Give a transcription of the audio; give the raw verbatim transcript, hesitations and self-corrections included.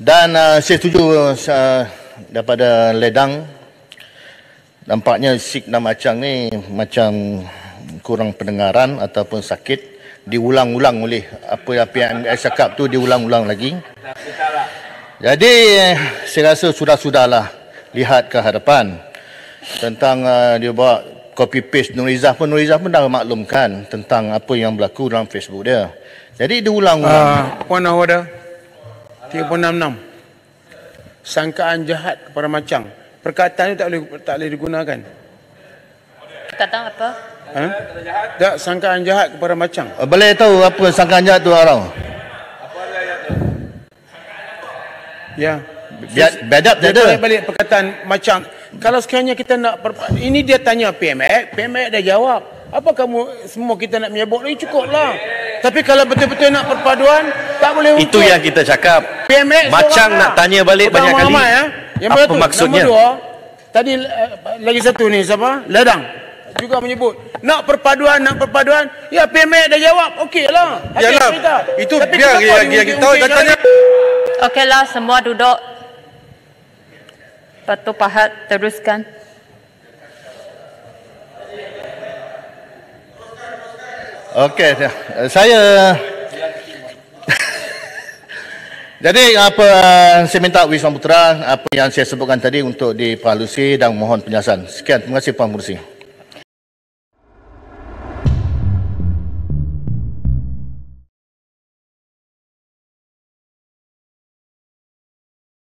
Dan uh, saya setuju uh, daripada Ledang, nampaknya signal Machang ni macam kurang pendengaran ataupun sakit, diulang-ulang oleh apa yang P M X cakap tu, diulang-ulang lagi. Jadi saya rasa sudah-sudahlah lihat ke hadapan tentang uh, dia bawa copy paste Nurizah pun Nurizah pun dah maklumkan tentang apa yang berlaku dalam Facebook dia. Jadi diulang-ulang. Puan uh, Ahwada tiga enam enam. Sangkaan jahat kepada Machang. Perkataan itu tak boleh tak boleh digunakan. Perkataan apa? Ha? Tak, sangkaan jahat kepada Machang. Boleh tahu apa sangkaan jahat tu, Arau? Apa ayat tu? Ya. Badap tak ada. Balik perkataan Machang. Kalau sekiranya kita nak ini, dia tanya P M X, P M X dah jawab. Apa kamu semua kita nak menyebut ni, cukuplah. Tapi kalau betul-betul nak perpaduan, tak boleh hukum. Itu yang kita cakap. P M X Machang nak tanya balik banyak kali. Ya? Yang apa maksudnya? Nombor dua, tadi uh, lagi satu ni siapa? Ledang juga menyebut nak perpaduan, nak perpaduan. Ya, P M X dah jawab. Okeylah. Yalah. Itu biar dia kita tahu katanya. Okeylah, semua duduk. Batu Pahat, teruskan. Okey, saya jadi apa saya minta Wisma Putera apa yang saya sebutkan tadi untuk diperhalusi dan mohon penjelasan. Sekian, terima kasih Puan Mursi.